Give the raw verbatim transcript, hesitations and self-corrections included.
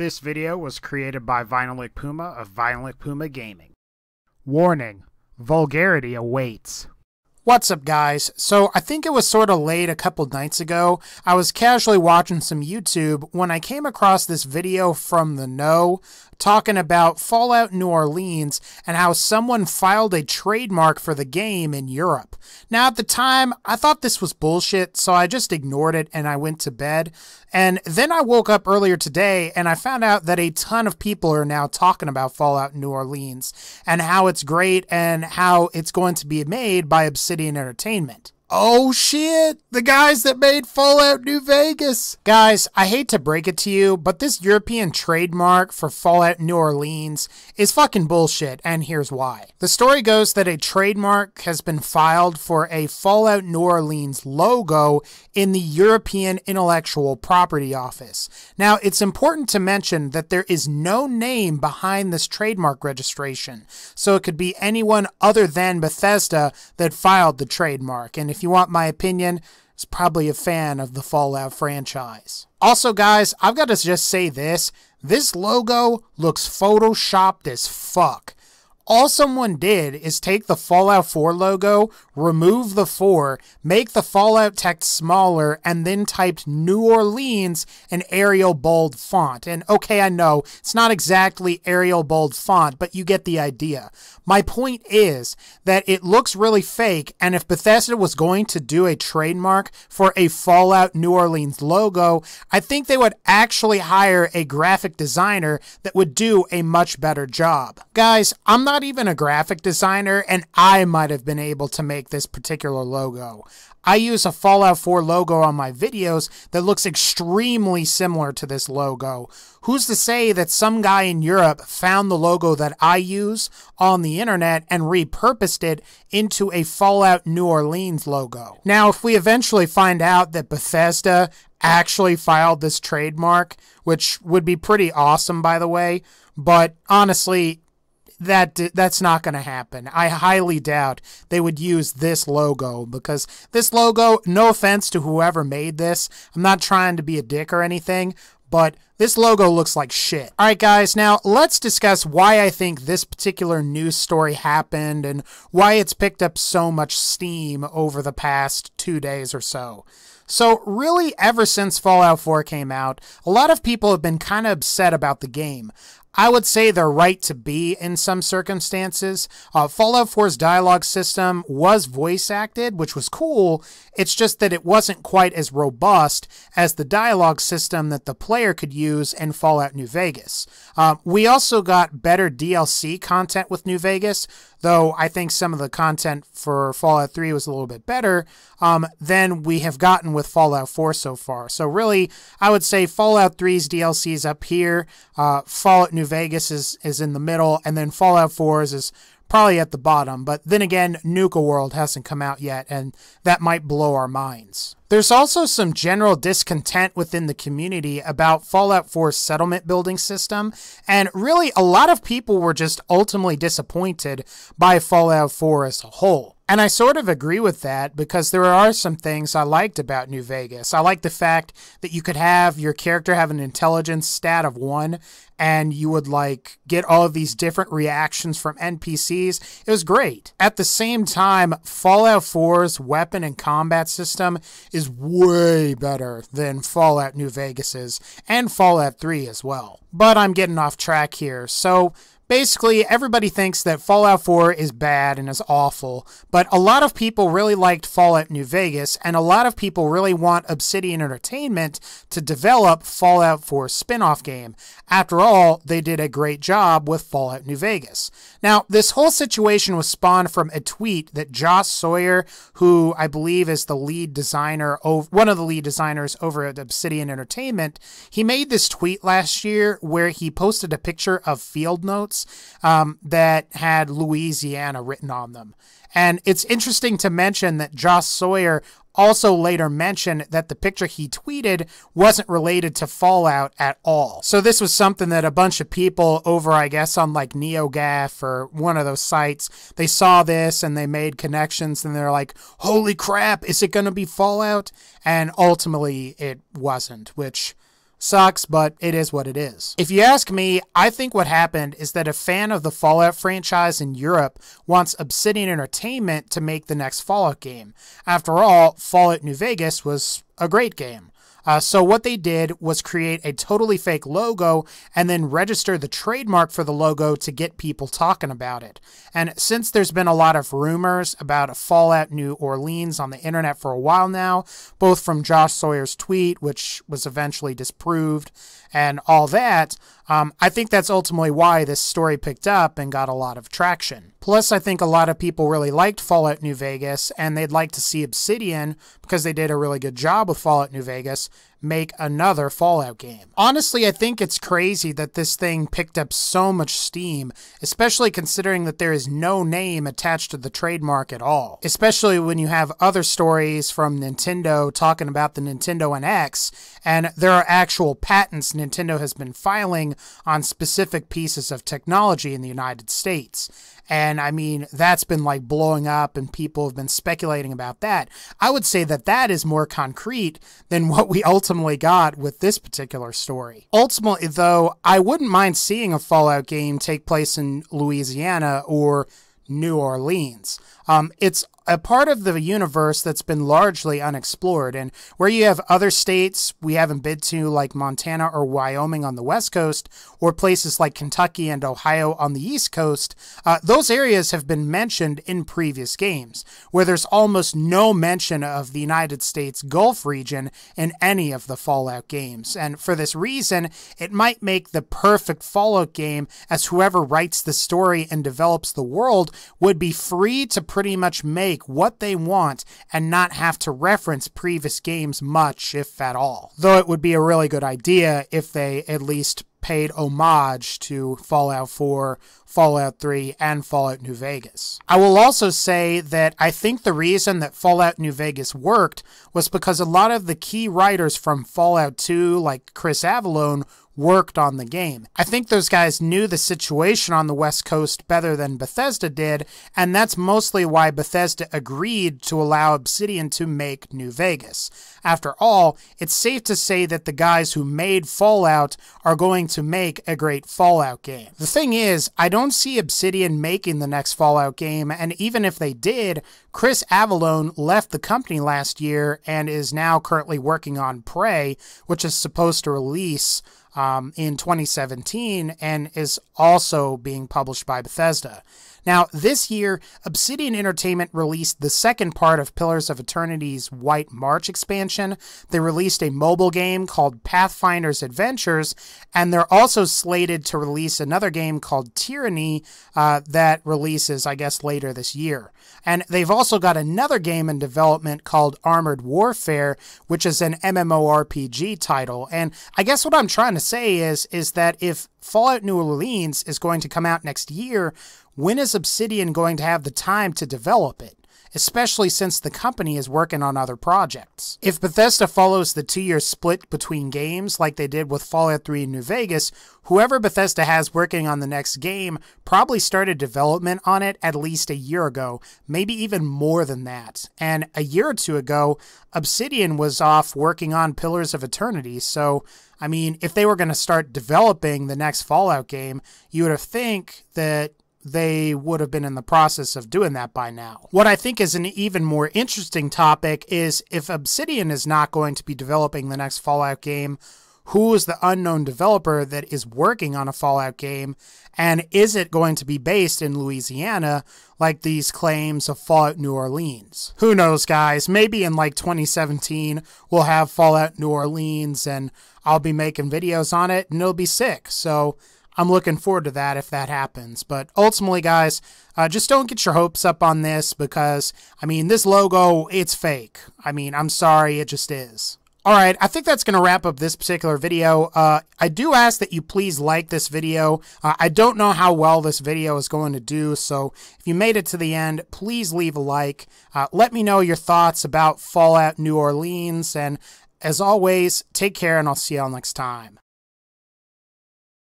This video was created by Vinylic Puma of Vinylic Puma Gaming. Warning, vulgarity awaits. What's up guys? So I think it was sort of late a couple nights ago. I was casually watching some YouTube when I came across this video from The Know talking about Fallout New Orleans and how someone filed a trademark for the game in Europe. Now at the time, I thought this was bullshit, so I just ignored it and I went to bed. And then I woke up earlier today and I found out that a ton of people are now talking about Fallout New Orleans and how it's great and how it's going to be made by Obsidian Entertainment. Oh shit, the guys that made Fallout New Vegas. Guys, I hate to break it to you, but this European trademark for Fallout New Orleans is fucking bullshit, and here's why. The story goes that a trademark has been filed for a Fallout New Orleans logo in the European Intellectual Property Office. Now, it's important to mention that there is no name behind this trademark registration, so it could be anyone other than Bethesda that filed the trademark, and if If you want my opinion, it's probably a fan of the Fallout franchise. Also guys, I've got to just say this, this logo looks photoshopped as fuck. All someone did is take the Fallout four logo, remove the four, make the Fallout text smaller, and then typed New Orleans in Arial bold font. And okay, I know, it's not exactly Arial bold font, but you get the idea. My point is that it looks really fake, and if Bethesda was going to do a trademark for a Fallout New Orleans logo, I think they would actually hire a graphic designer that would do a much better job. Guys, I'm not even a graphic designer, and I might have been able to make this particular logo. I use a Fallout four logo on my videos that looks extremely similar to this logo. Who's to say that some guy in Europe found the logo that I use on the internet and repurposed it into a Fallout New Orleans logo? Now, if we eventually find out that Bethesda actually filed this trademark, which would be pretty awesome, by the way, but honestly, That, that's not going to happen. I highly doubt they would use this logo because this logo, no offense to whoever made this, I'm not trying to be a dick or anything, but this logo looks like shit. Alright guys, now let's discuss why I think this particular news story happened and why it's picked up so much steam over the past two days or so. So really, ever since Fallout four came out, a lot of people have been kind of upset about the game. I would say they're right to be in some circumstances. Uh, Fallout four's dialogue system was voice acted, which was cool. It's just that it wasn't quite as robust as the dialogue system that the player could use in Fallout New Vegas. Uh, we also got better D L C content with New Vegas, though I think some of the content for Fallout three was a little bit better um, than we have gotten with Fallout four so far. So really, I would say Fallout three's D L C is up here, uh, Fallout New Vegas is, is in the middle, and then Fallout four's is probably at the bottom. But then again, Nuka World hasn't come out yet, and that might blow our minds. There's also some general discontent within the community about Fallout four's settlement building system, and really a lot of people were just ultimately disappointed by Fallout four as a whole. And I sort of agree with that because there are some things I liked about New Vegas. I like the fact that you could have your character have an intelligence stat of one and you would like get all of these different reactions from N P Cs. It was great. At the same time, Fallout four's weapon and combat system is way better than Fallout New Vegas's and Fallout three as well. But I'm getting off track here. So basically, everybody thinks that Fallout four is bad and is awful, but a lot of people really liked Fallout New Vegas, and a lot of people really want Obsidian Entertainment to develop Fallout four's spin-off game. After all, they did a great job with Fallout New Vegas. Now, this whole situation was spawned from a tweet that Josh Sawyer, who I believe is the lead designer, one of the lead designers over at Obsidian Entertainment, he made this tweet last year where he posted a picture of field notes Um, that had Louisiana written on them. And it's interesting to mention that Josh Sawyer also later mentioned that the picture he tweeted wasn't related to Fallout at all. So this was something that a bunch of people over, I guess, on like NeoGAF or one of those sites, they saw this and they made connections and they're like, holy crap, is it going to be Fallout? And ultimately it wasn't, which Sucks, but it is what it is. If you ask me, I think what happened is that a fan of the Fallout franchise in Europe wants Obsidian Entertainment to make the next Fallout game. After all, Fallout New Vegas was a great game. Uh, so what they did was create a totally fake logo and then register the trademark for the logo to get people talking about it. And since there's been a lot of rumors about a Fallout New Orleans on the internet for a while now, both from Josh Sawyer's tweet, which was eventually disproved, and all that, um, I think that's ultimately why this story picked up and got a lot of traction. Plus, I think a lot of people really liked Fallout New Vegas, and they'd like to see Obsidian, because they did a really good job with Fallout New Vegas, make another Fallout game. Honestly, I think it's crazy that this thing picked up so much steam, especially considering that there is no name attached to the trademark at all. Especially when you have other stories from Nintendo talking about the Nintendo N X, and there are actual patents Nintendo has been filing on specific pieces of technology in the United States. And I mean, that's been like blowing up and people have been speculating about that. I would say that that is more concrete than what we ultimately got with this particular story. Ultimately, though, I wouldn't mind seeing a Fallout game take place in Louisiana or New Orleans. Um, it's a part of the universe that's been largely unexplored, and where you have other states we haven't been to, like Montana or Wyoming on the West Coast, or places like Kentucky and Ohio on the East Coast, uh, those areas have been mentioned in previous games, where there's almost no mention of the United States Gulf region in any of the Fallout games. And for this reason, it might make the perfect Fallout game, as whoever writes the story and develops the world would be free to pretty much make what they want and not have to reference previous games much, if at all. Though it would be a really good idea if they at least paid homage to Fallout four, Fallout three, and Fallout New Vegas. I will also say that I think the reason that Fallout New Vegas worked was because a lot of the key writers from Fallout two, like Chris Avellone, worked on the game. I think those guys knew the situation on the West Coast better than Bethesda did, and that's mostly why Bethesda agreed to allow Obsidian to make New Vegas. After all, it's safe to say that the guys who made Fallout are going to make a great Fallout game. The thing is, I don't see Obsidian making the next Fallout game, and even if they did, Chris Avellone left the company last year and is now currently working on Prey, which is supposed to release Um, in twenty seventeen and is also being published by Bethesda. Now, this year, Obsidian Entertainment released the second part of Pillars of Eternity's White March expansion. They released a mobile game called Pathfinder's Adventures, and they're also slated to release another game called Tyranny uh, that releases, I guess, later this year. And they've also got another game in development called Armored Warfare, which is an M M O R P G title. And I guess what I'm trying to say is is that if Fallout New Orleans is going to come out next year, when is Obsidian going to have the time to develop it? Especially since the company is working on other projects. If Bethesda follows the two-year split between games like they did with Fallout three and New Vegas, whoever Bethesda has working on the next game probably started development on it at least a year ago, maybe even more than that. And a year or two ago, Obsidian was off working on Pillars of Eternity, so I mean, if they were going to start developing the next Fallout game, you would have think that they would have been in the process of doing that by now. What I think is an even more interesting topic is if Obsidian is not going to be developing the next Fallout game, who is the unknown developer that is working on a Fallout game, and is it going to be based in Louisiana like these claims of Fallout New Orleans? Who knows, guys? Maybe in like twenty seventeen we'll have Fallout New Orleans and I'll be making videos on it and it'll be sick. So I'm looking forward to that if that happens. But ultimately, guys, uh, just don't get your hopes up on this because, I mean, this logo, it's fake. I mean, I'm sorry, it just is. All right, I think that's going to wrap up this particular video. Uh, I do ask that you please like this video. Uh, I don't know how well this video is going to do, so if you made it to the end, please leave a like. Uh, let me know your thoughts about Fallout New Orleans, and as always, take care, and I'll see y'all next time.